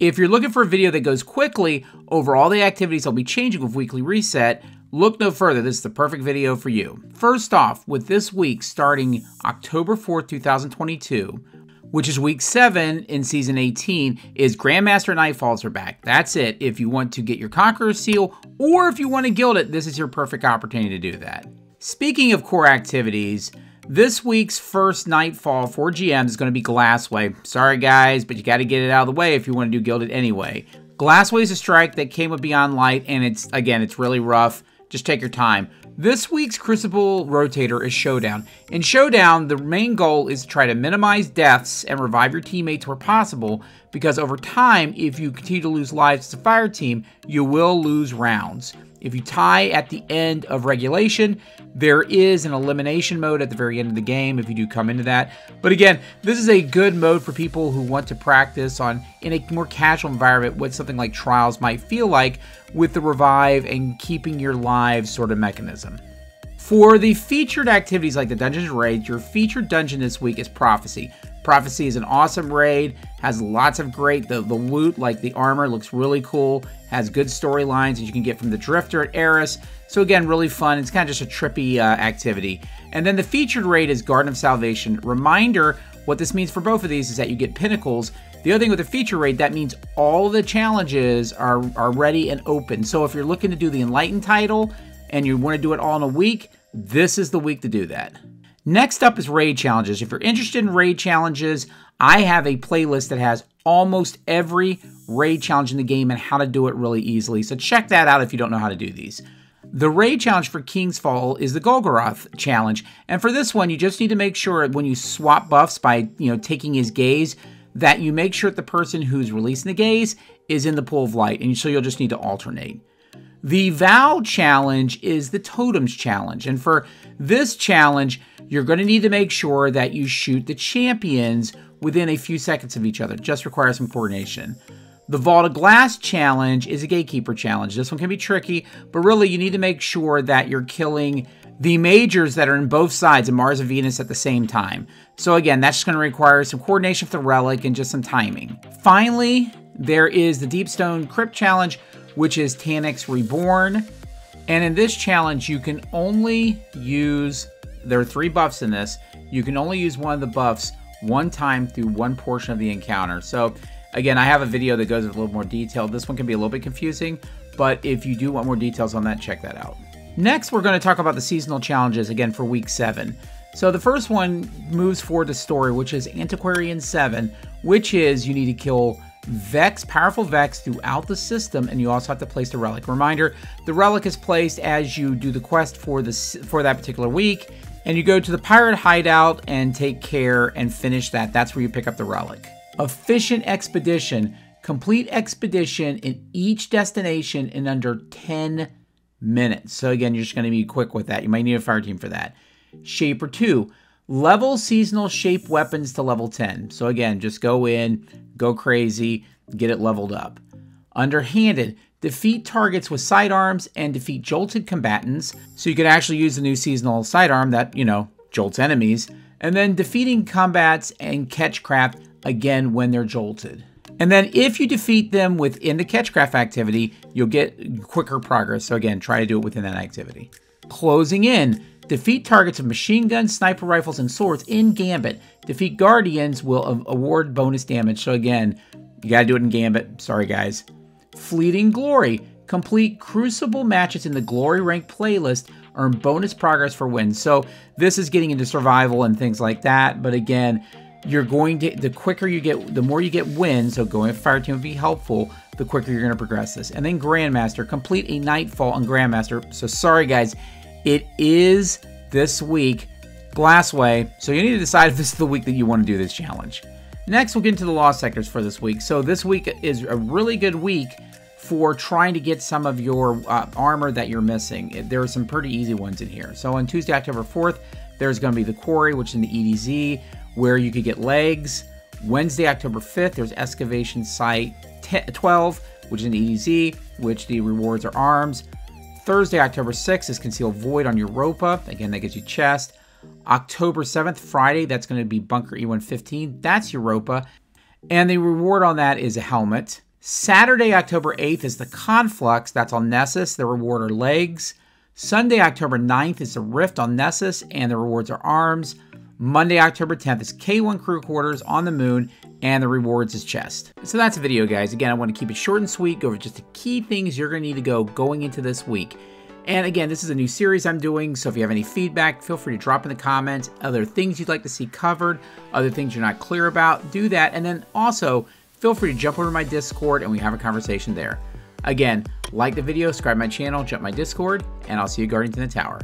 If you're looking for a video that goes quickly over all the activities I'll be changing with Weekly Reset, look no further, this is the perfect video for you. First off, with this week starting October 4th, 2022, which is week 7 in season 18, is Grandmaster and Nightfalls are back. That's it. If you want to get your Conqueror's Seal or if you want to guild it, this is your perfect opportunity to do that. Speaking of core activities, this week's first Nightfall for GMs is going to be Glassway. Sorry guys, but you got to get it out of the way if you want to do Gilded anyway. Glassway is a strike that came with Beyond Light, and it's really rough. Just take your time. This week's Crucible rotator is Showdown. In Showdown, the main goal is to try to minimize deaths and revive your teammates where possible, because over time, if you continue to lose lives as a fire team, you will lose rounds. If you tie at the end of regulation, there is an elimination mode at the very end of the game if you do come into that. But again, this is a good mode for people who want to practice on in a more casual environment what something like Trials might feel like with the revive and keeping your lives sort of mechanism. For the featured activities like the Dungeons Raid, your featured dungeon this week is Prophecy. Prophecy is an awesome raid, has lots of great, the loot, like the armor, looks really cool, has good storylines that you can get from the Drifter at Eris. So again, really fun. It's kind of just a trippy activity. And then the featured raid is Garden of Salvation. Reminder, what this means for both of these is that you get pinnacles. The other thing with the feature raid, that means all the challenges are ready and open. So if you're looking to do the Enlightened title and you want to do it all in a week, this is the week to do that. Next up is raid challenges. If you're interested in raid challenges, I have a playlist that has almost every raid challenge in the game and how to do it really easily. So check that out if you don't know how to do these. The raid challenge for King's Fall is the Golgoroth challenge. And for this one, you just need to make sure when you swap buffs by, you know, taking his gaze, that you make sure that the person who's releasing the gaze is in the pool of light. And so you'll just need to alternate. The Vow challenge is the Totems challenge. And for this challenge, you're going to need to make sure that you shoot the champions within a few seconds of each other. It just requires some coordination. The Vault of Glass challenge is a gatekeeper challenge. This one can be tricky, but really you need to make sure that you're killing the majors that are in both sides of Mars and Venus at the same time. So again, that's just going to require some coordination with the relic and just some timing. Finally, there is the Deep Stone Crypt challenge, which is Tanix Reborn. And in this challenge, you can only use, there are 3 buffs in this, you can only use one of the buffs one time through one portion of the encounter. So again, I have a video that goes into a little more detail. This one can be a little bit confusing, but if you do want more details on that, check that out. Next, we're gonna talk about the seasonal challenges again for week 7. So the first one moves forward to story, which is Antiquarian 7, which is you need to kill Vex, powerful Vex throughout the system, and you also have to place the relic. Reminder, the relic is placed as you do the quest for that particular week, and you go to the pirate hideout and take care and finish that. That's where you pick up the relic. Efficient expedition. Complete expedition in each destination in under 10 minutes. So again, you're just going to be quick with that. You might need a fire team for that. Shaper 2. Level seasonal shape weapons to level 10. So again, just go in, go crazy, get it leveled up. Underhanded, defeat targets with sidearms and defeat jolted combatants. So you can actually use the new seasonal sidearm that, you know, jolts enemies. And then defeating combats and catchcraft again when they're jolted. And then if you defeat them within the catchcraft activity, you'll get quicker progress. So again, try to do it within that activity. Closing in. Defeat targets of machine guns, sniper rifles, and swords in Gambit. Defeat guardians will award bonus damage. So again, you gotta do it in Gambit. Sorry, guys. Fleeting glory. Complete Crucible matches in the glory rank playlist. Earn bonus progress for wins. So this is getting into survival and things like that. But again, you're going to, the quicker you get, the more you get wins. So going to fire team would be helpful. The quicker you're gonna progress this. And then Grandmaster. Complete a Nightfall on Grandmaster. So sorry, guys. It is this week, Glassway, so you need to decide if this is the week that you want to do this challenge. Next, we'll get into the lost sectors for this week. So this week is a really good week for trying to get some of your armor that you're missing. There are some pretty easy ones in here. So on Tuesday, October 4th, there's going to be the quarry, which is in the EDZ, where you could get legs. Wednesday, October 5th, there's excavation site 12, which is in the EDZ, which the rewards are arms. Thursday, October 6th is Conceal Void on Europa. Again, that gets you chest. October 7th, Friday, that's going to be Bunker E115. That's Europa. And the reward on that is a helmet. Saturday, October 8th is the Conflux. That's on Nessus. The reward are legs. Sunday, October 9th is the Rift on Nessus, and the rewards are arms. Monday, October 10th is K1 Crew Quarters on the Moon, and the rewards is chest. So that's the video, guys. Again, I want to keep it short and sweet, go over just the key things you're going to need to go going into this week. And again, this is a new series I'm doing, so if you have any feedback, feel free to drop in the comments, other things you'd like to see covered, other things you're not clear about, do that. And then also, feel free to jump over to my Discord and we have a conversation there. Again, like the video, subscribe to my channel, jump my Discord, and I'll see you Guardians in the Tower.